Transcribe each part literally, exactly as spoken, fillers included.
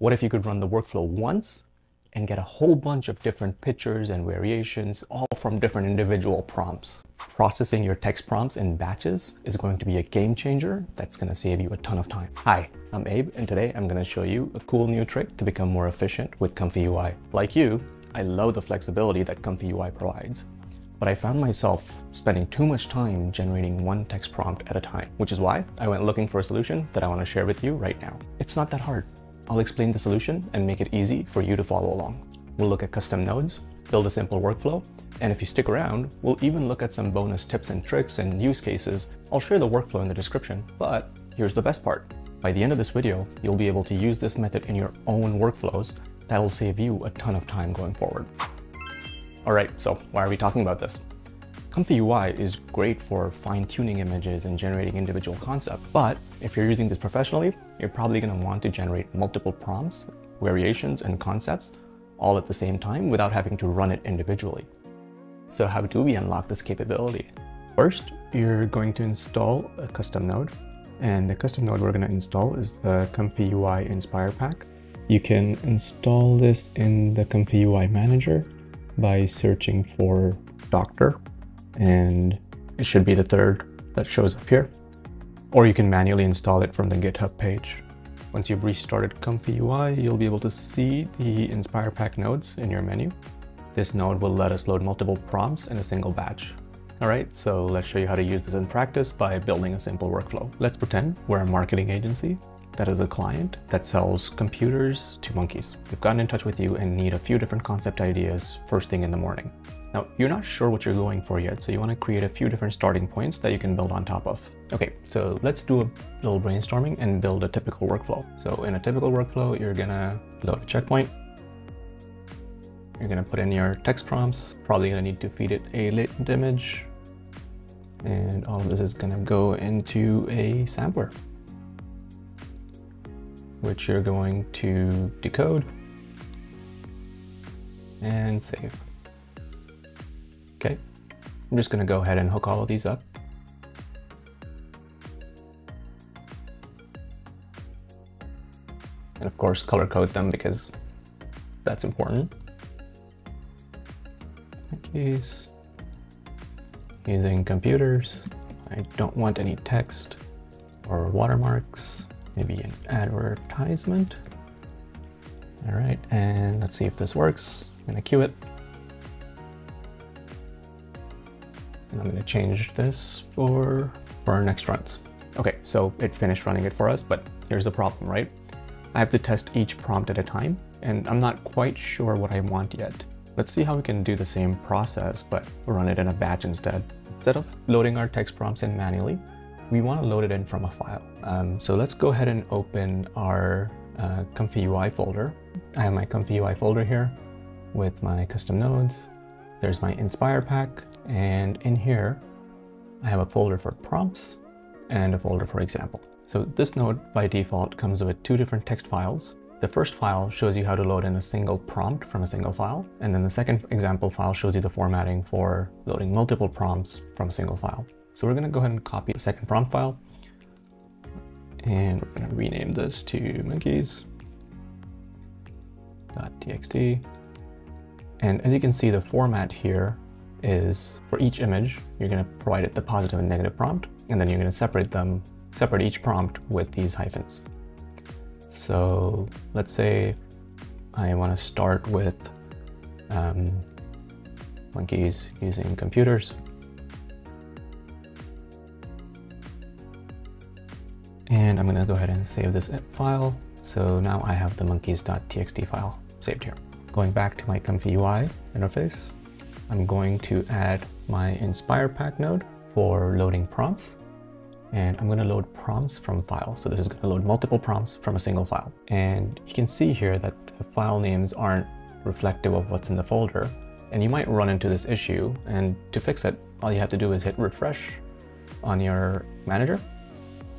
What if you could run the workflow once and get a whole bunch of different pictures and variations, all from different individual prompts? Processing your text prompts in batches is going to be a game changer that's going to save you a ton of time. Hi, I'm Abe, and today I'm going to show you a cool new trick to become more efficient with ComfyUI. Like you, I love the flexibility that ComfyUI provides, but I found myself spending too much time generating one text prompt at a time, which is why I went looking for a solution that I want to share with you right now. It's not that hard. I'll explain the solution and make it easy for you to follow along. We'll look at custom nodes, build a simple workflow, and if you stick around, we'll even look at some bonus tips and tricks and use cases. I'll share the workflow in the description, but here's the best part. By the end of this video, you'll be able to use this method in your own workflows. That'll save you a ton of time going forward. All right, so why are we talking about this? ComfyUI is great for fine-tuning images and generating individual concepts, but if you're using this professionally, you're probably going to want to generate multiple prompts, variations, and concepts all at the same time without having to run it individually. So how do we unlock this capability? First, you're going to install a custom node, and the custom node we're going to install is the ComfyUI Inspire Pack. You can install this in the ComfyUI Manager by searching for Doctor. And it should be the third that shows up here, or you can manually install it from the GitHub page. Once you've restarted ComfyUI, you'll be able to see the Inspire Pack nodes in your menu. This node will let us load multiple prompts in a single batch. All right, so let's show you how to use this in practice by building a simple workflow. Let's pretend we're a marketing agency that is a client that sells computers to monkeys. They've gotten in touch with you and need a few different concept ideas first thing in the morning. Now, you're not sure what you're going for yet, so you want to create a few different starting points that you can build on top of. Okay, so let's do a little brainstorming and build a typical workflow. So in a typical workflow, you're going to load a checkpoint. You're going to put in your text prompts, probably going to need to feed it a latent image. And all of this is going to go into a sampler, which you're going to decode and save. Okay, I'm just gonna go ahead and hook all of these up. And of course, color code them because that's important. Monkeys, using computers. I don't want any text or watermarks, maybe an advertisement. All right, and let's see if this works. I'm gonna queue it. And I'm going to change this for, for our next runs. Okay, so it finished running it for us, but here's the problem, right? I have to test each prompt at a time, and I'm not quite sure what I want yet. Let's see how we can do the same process, but run it in a batch instead. Instead of loading our text prompts in manually, we want to load it in from a file. Um, so let's go ahead and open our uh, ComfyUI folder. I have my ComfyUI folder here with my custom nodes. There's my Inspire Pack. And in here, I have a folder for prompts and a folder for example. So this node by default comes with two different text files. The first file shows you how to load in a single prompt from a single file. And then the second example file shows you the formatting for loading multiple prompts from a single file. So we're going to go ahead and copy the second prompt file. And we're going to rename this to monkeys dot t x t. And as you can see, the format here is for each image, you're going to provide it the positive and negative prompt, and then you're going to separate them, separate each prompt with these hyphens. So let's say I want to start with um, monkeys using computers. And I'm going to go ahead and save this file. So now I have the monkeys dot t x t file saved here. Going back to my ComfyUI interface, I'm going to add my Inspire Pack node for loading prompts, and I'm going to load prompts from file. So this is going to load multiple prompts from a single file. And you can see here that the file names aren't reflective of what's in the folder, and you might run into this issue. And to fix it, all you have to do is hit refresh on your manager,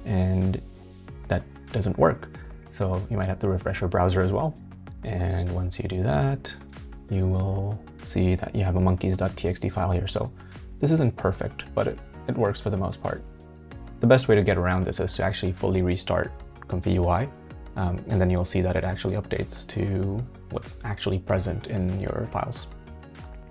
and that doesn't work. So you might have to refresh your browser as well. And once you do that, you will see that you have a monkeys dot t x t file here. So this isn't perfect, but it, it works for the most part. The best way to get around this is to actually fully restart ComfyUI Um, and then you'll see that it actually updates to what's actually present in your files.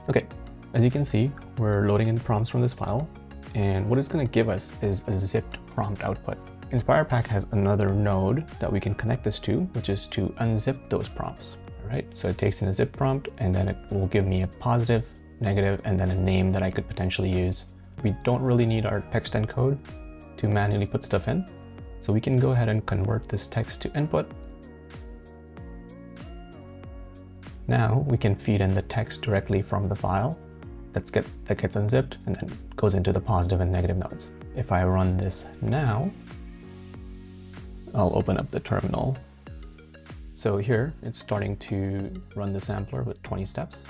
Okay, as you can see, we're loading in prompts from this file, and what it's going to give us is a zipped prompt output. Inspire Pack has another node that we can connect this to, which is to unzip those prompts. All right, so it takes in a zip prompt, and then it will give me a positive, negative, and then a name that I could potentially use. We don't really need our text encode to manually put stuff in. So we can go ahead and convert this text to input. Now we can feed in the text directly from the file that's get, that gets unzipped and then goes into the positive and negative nodes. If I run this now, I'll open up the terminal. So here it's starting to run the sampler with twenty steps,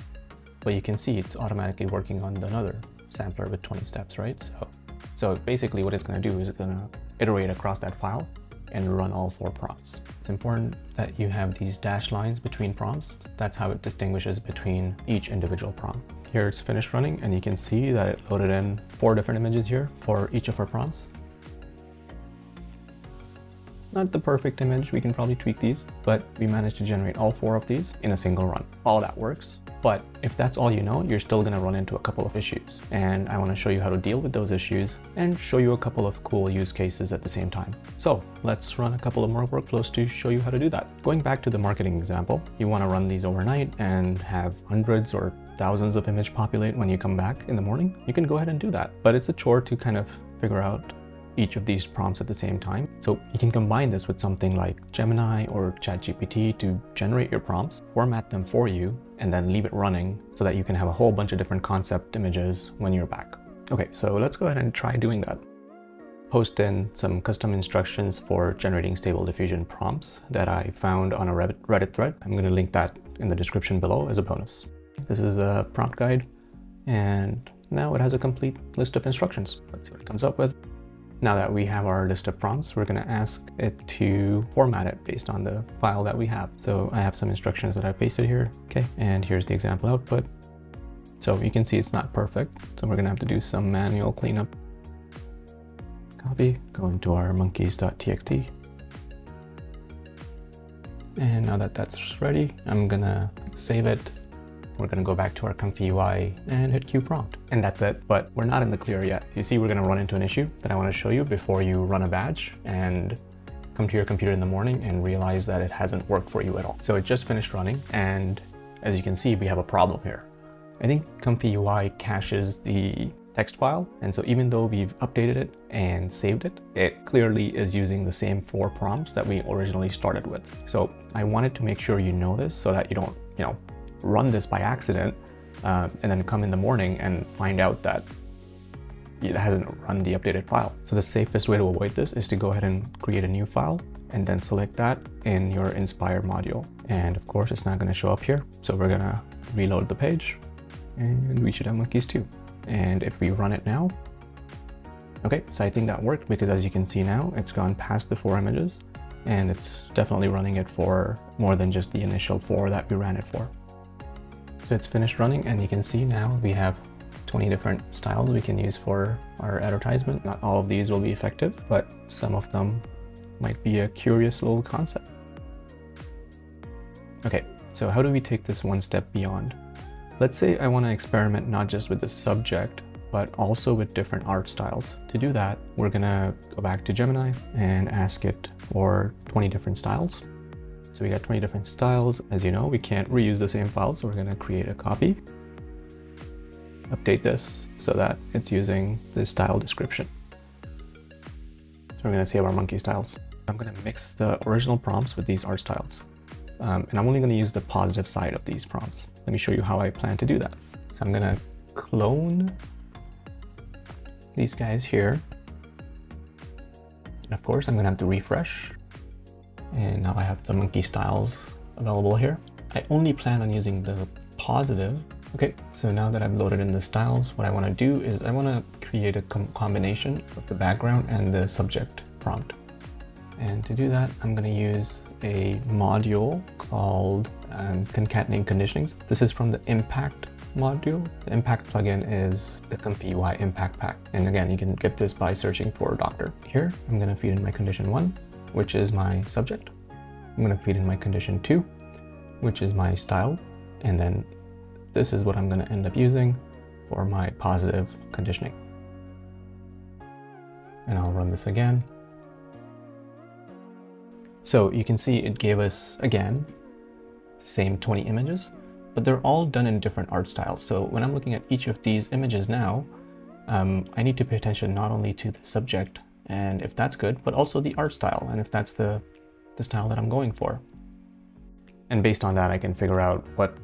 but you can see it's automatically working on another sampler with twenty steps, right? So, so basically what it's going to do is it's going to iterate across that file and run all four prompts. It's important that you have these dashed lines between prompts. That's how it distinguishes between each individual prompt. Here it's finished running, and you can see that it loaded in four different images here for each of our prompts. Not the perfect image, we can probably tweak these, but we managed to generate all four of these in a single run. All that works, but if that's all you know, you're still gonna run into a couple of issues. And I wanna show you how to deal with those issues and show you a couple of cool use cases at the same time. So let's run a couple of more workflows to show you how to do that. Going back to the marketing example, you wanna run these overnight and have hundreds or thousands of images populate when you come back in the morning. You can go ahead and do that, but it's a chore to kind of figure out each of these prompts at the same time. So you can combine this with something like Gemini or ChatGPT to generate your prompts, format them for you, and then leave it running so that you can have a whole bunch of different concept images when you're back. Okay, so let's go ahead and try doing that. Post in some custom instructions for generating Stable Diffusion prompts that I found on a Reddit thread. I'm going to link that in the description below as a bonus. This is a prompt guide, and now it has a complete list of instructions. Let's see what it comes up with. Now that we have our list of prompts, we're going to ask it to format it based on the file that we have. So I have some instructions that I pasted here. Okay, and here's the example output. So you can see it's not perfect. So we're going to have to do some manual cleanup. Copy, go into our monkeys dot t x t. And now that that's ready, I'm going to save it. We're going to go back to our ComfyUI and hit Q prompt. And that's it, but we're not in the clear yet. You see, we're going to run into an issue that I want to show you before you run a batch and come to your computer in the morning and realize that it hasn't worked for you at all. So it just finished running, and as you can see, we have a problem here. I think ComfyUI caches the text file, and so even though we've updated it and saved it, it clearly is using the same four prompts that we originally started with. So I wanted to make sure you know this so that you don't, you know, run this by accident uh, and then come in the morning and find out that it hasn't run the updated file. So the safest way to avoid this is to go ahead and create a new file and then select that in your Inspire module. And of course, it's not going to show up here. So we're going to reload the page, and we should have monkeys too. And if we run it now, okay, so I think that worked, because as you can see now, it's gone past the four images, and it's definitely running it for more than just the initial four that we ran it for. So it's finished running, and you can see now we have twenty different styles we can use for our advertisement. Not all of these will be effective, but some of them might be a curious little concept. Okay, so how do we take this one step beyond? Let's say I want to experiment not just with the subject, but also with different art styles. To do that, we're gonna go back to Gemini and ask it for twenty different styles. So we got twenty different styles. As you know, we can't reuse the same file, so we're going to create a copy, update this so that it's using the style description. So we're going to save our monkey styles. I'm going to mix the original prompts with these art styles, um, and I'm only going to use the positive side of these prompts. Let me show you how I plan to do that. So I'm going to clone these guys here, and of course I'm going to have to refresh. And now I have the monkey styles available here. I only plan on using the positive. Okay, so now that I've loaded in the styles, what I want to do is I want to create a com combination of the background and the subject prompt. And to do that, I'm going to use a module called um, Concatenate Conditionings. This is from the Impact module. The Impact plugin is the ComfyUI Impact pack. And again, you can get this by searching for doctor. Here, I'm going to feed in my condition one, which is my subject. I'm going to feed in my condition two, which is my style. And then this is what I'm going to end up using for my positive conditioning. And I'll run this again. So you can see it gave us, again, the same twenty images, but they're all done in different art styles. So when I'm looking at each of these images now, um, I need to pay attention not only to the subject and if that's good, but also the art style and if that's the, the style that I'm going for. And based on that, I can figure out what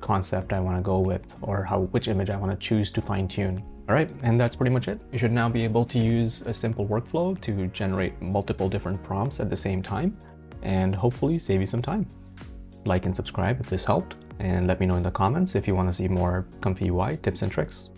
concept I want to go with or how which image I want to choose to fine tune. All right, and that's pretty much it. You should now be able to use a simple workflow to generate multiple different prompts at the same time and hopefully save you some time. Like and subscribe if this helped, and let me know in the comments if you want to see more ComfyUI tips and tricks.